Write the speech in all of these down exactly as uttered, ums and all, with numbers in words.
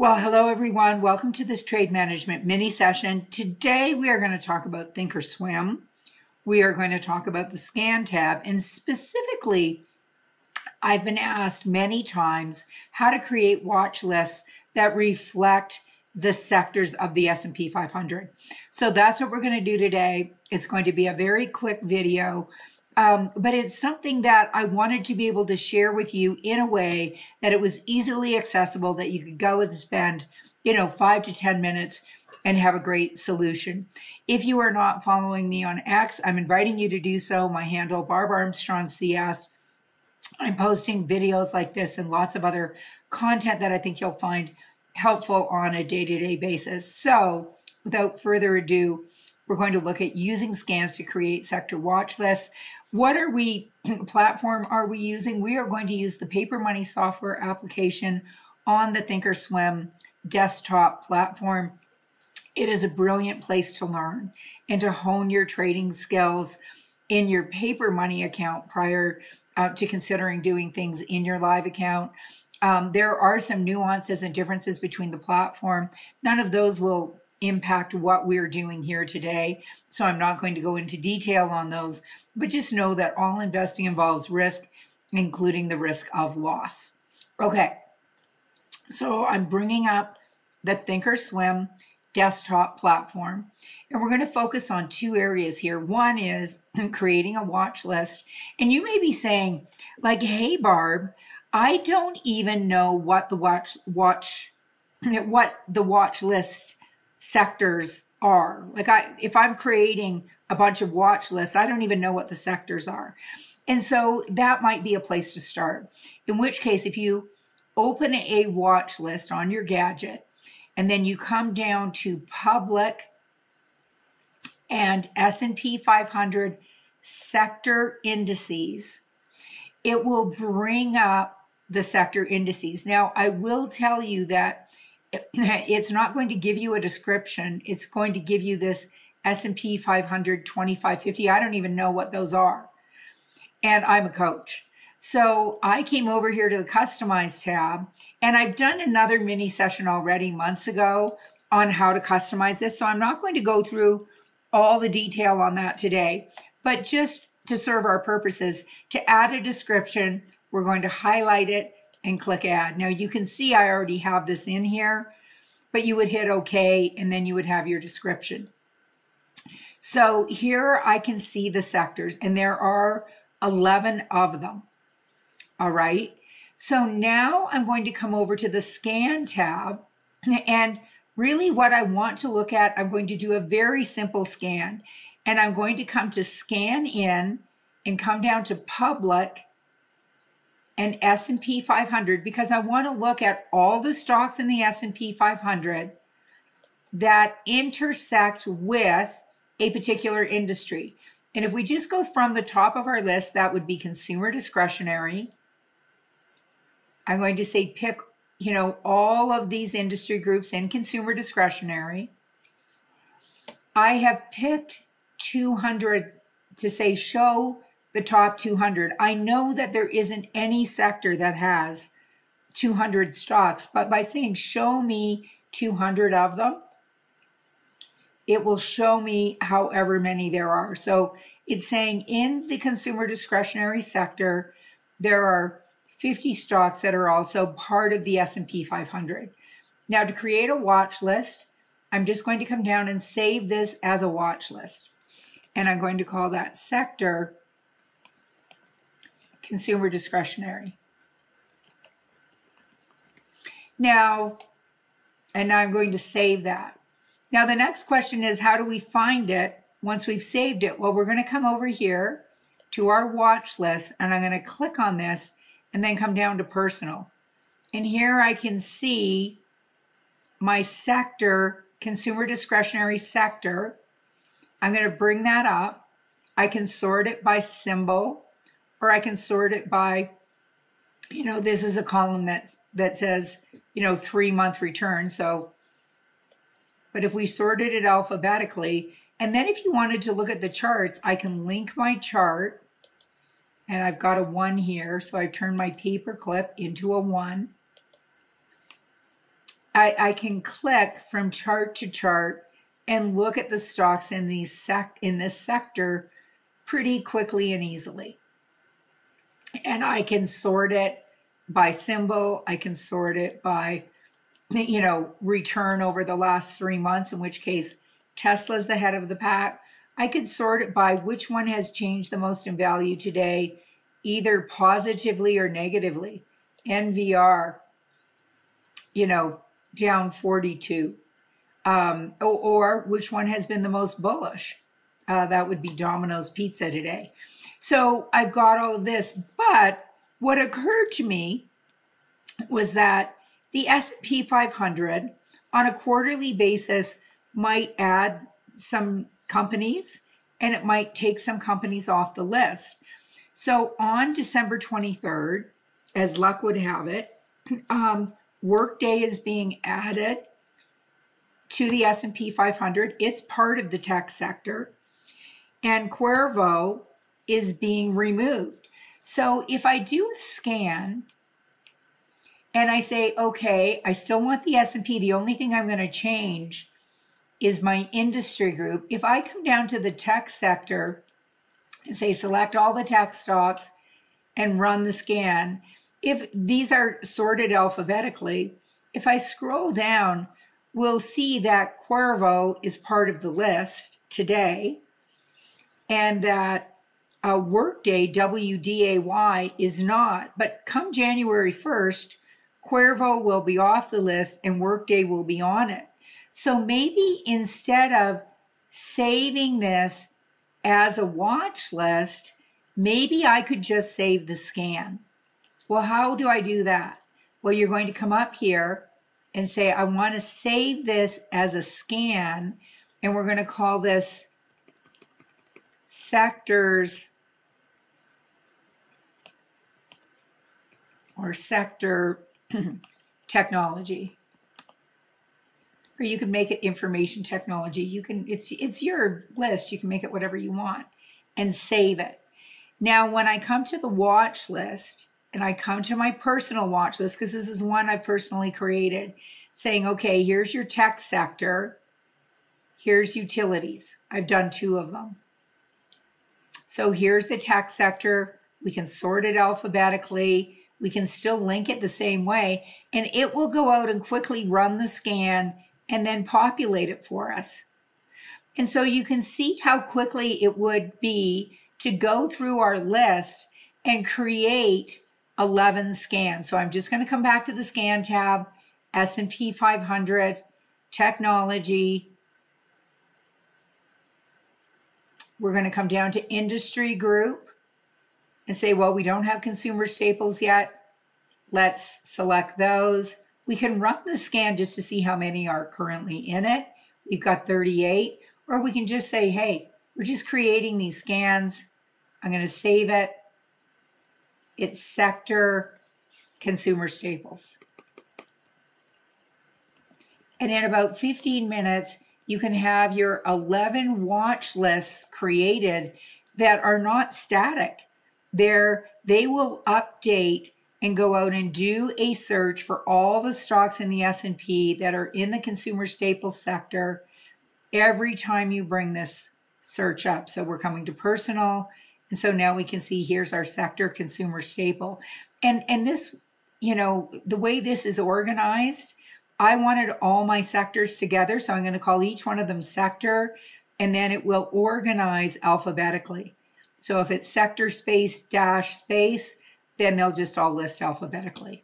Well, hello everyone. Welcome to this trade management mini session. Today we are going to talk about thinkorswim. We are going to talk about the scan tab, and specifically I've been asked many times how to create watch lists that reflect the sectors of the S and P five hundred. So that's what we're going to do today. It's going to be a very quick video, um, but it's something that I wanted to be able to share with you in a way that it was easily accessible, that you could go and spend, you know, five to ten minutes and have a great solution. If you are not following me on X, I'm inviting you to do so. My handle, Barb Armstrong C S. I'm posting videos like this and lots of other content that I think you'll find helpful on a day-to-day basis. So without further ado, we're going to look at using scans to create sector watch lists. What are we, platform are we using? We are going to use the Paper Money software application on the thinkorswim desktop platform. It is a brilliant place to learn and to hone your trading skills in your Paper Money account prior uh, to considering doing things in your live account. Um, there are some nuances and differences between the platform. None of those will impact what we're doing here today, so I'm not going to go into detail on those, but just know that all investing involves risk, including the risk of loss. Okay, so I'm bringing up the thinkorswim desktop platform, and we're going to focus on two areas here. One is creating a watch list, and you may be saying, like, hey, Barb, I don't even know what the watch watch what the watch list sectors are. Like, I if I'm creating a bunch of watch lists, I don't even know what the sectors are. And so that might be a place to start. In which case, if you open a watch list on your gadget and then you come down to public and S and P five hundred sector indices, it will bring up the sector indices. Now, I will tell you that it's not going to give you a description. It's going to give you this S and P five hundred, twenty-five fifty. I don't even know what those are. And I'm a coach. So I came over here to the Customize tab, and I've done another mini session already months ago on how to customize this. So I'm not going to go through all the detail on that today, but just to serve our purposes, to add a description, we're going to highlight it and click add. Now you can see I already have this in here, but you would hit okay, and then you would have your description. So here I can see the sectors, and there are eleven of them. All right, so now I'm going to come over to the scan tab, and really what I want to look at, I'm going to do a very simple scan. And I'm going to come to scan in and come down to public and S and P five hundred, because I want to look at all the stocks in the S and P five hundred that intersect with a particular industry. And if we just go from the top of our list, that would be consumer discretionary. I'm going to say pick, you know, all of these industry groups in consumer discretionary. I have picked two hundred to say show the top two hundred. I know that there isn't any sector that has two hundred stocks, but by saying show me two hundred of them, it will show me however many there are. So it's saying in the consumer discretionary sector, there are fifty stocks that are also part of the S and P five hundred. Now, to create a watch list, I'm just going to come down and save this as a watch list. And I'm going to call that sector consumer discretionary. Now, and I'm going to save that. Now, the next question is, how do we find it once we've saved it? Well, we're going to come over here to our watch list, and I'm going to click on this and then come down to personal. And here I can see my sector, consumer discretionary sector. I'm going to bring that up. I can sort it by symbol, or I can sort it by, you know, this is a column that's, that says, you know, three month return. So, but if we sorted it alphabetically, and then if you wanted to look at the charts, I can link my chart, and I've got a one here. So I've turned my paperclip into a one. I, I can click from chart to chart and look at the stocks in these sec in this sector pretty quickly and easily. And I can sort it by symbol. I can sort it by, you know, return over the last three months, in which case Tesla's the head of the pack. I could sort it by which one has changed the most in value today, either positively or negatively. N V R, you know, down forty-two. Um, or, or which one has been the most bullish. Uh, that would be Domino's Pizza today. So I've got all of this, but what occurred to me was that the S and P five hundred on a quarterly basis might add some companies and it might take some companies off the list. So on December twenty-third, as luck would have it, um, Workday is being added to the S and P five hundred. It's part of the tech sector. And Cuervo is being removed. So if I do a scan and I say, okay, I still want the S and P, the only thing I'm going to change is my industry group. If I come down to the tech sector and say, select all the tech stocks and run the scan, if these are sorted alphabetically, if I scroll down, we'll see that Cuervo is part of the list today, and that uh, Workday, W D A Y, is not. But come January first, Cuervo will be off the list and Workday will be on it. So maybe instead of saving this as a watch list, maybe I could just save the scan. Well, how do I do that? Well, you're going to come up here and say, I want to save this as a scan, and we're going to call this sectors or sector technology, or you can make it information technology. You can, it's, it's your list. You can make it whatever you want and save it. Now, when I come to the watch list, and I come to my personal watch list, because this is one I've personally created, saying, okay, here's your tech sector, here's utilities. I've done two of them. So here's the tech sector. We can sort it alphabetically. We can still link it the same way, and it will go out and quickly run the scan and then populate it for us. And so you can see how quickly it would be to go through our list and create eleven scans. So I'm just going to come back to the scan tab, S and P five hundred, technology. We're going to come down to industry group and say, well, we don't have consumer staples yet. Let's select those. We can run the scan just to see how many are currently in it. We've got thirty-eight, or we can just say, hey, we're just creating these scans. I'm going to save it. It's sector consumer staples. And in about fifteen minutes, you can have your eleven watch lists created that are not static. They're, they will update and go out and do a search for all the stocks in the S and P that are in the consumer staples sector every time you bring this search up. So we're coming to personal. And so now we can see here's our sector consumer staple. And, and this, you know, the way this is organized, I wanted all my sectors together. So I'm going to call each one of them sector, and then it will organize alphabetically. So if it's sector space dash space, then they'll just all list alphabetically.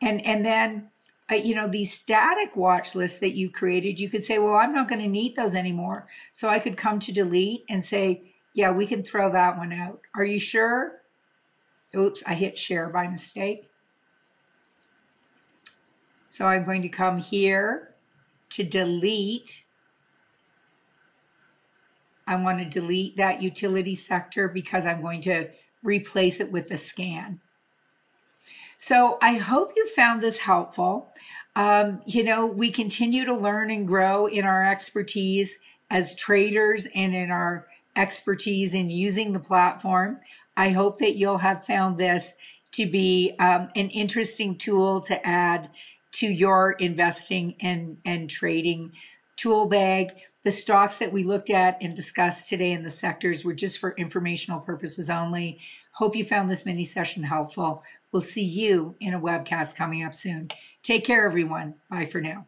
And, and then, uh, you know, these static watch lists that you created, you could say, well, I'm not going to need those anymore. So I could come to delete and say, yeah, we can throw that one out. Are you sure? Oops, I hit share by mistake. So I'm going to come here to delete. I want to delete that utility sector because I'm going to replace it with the scan. So I hope you found this helpful. Um, you know, we continue to learn and grow in our expertise as traders and in our expertise in using the platform. I hope that you'll have found this to be um, an interesting tool to add to your investing and, and trading tool bag. The stocks that we looked at and discussed today in the sectors were just for informational purposes only. Hope you found this mini session helpful. We'll see you in a webcast coming up soon. Take care, everyone. Bye for now.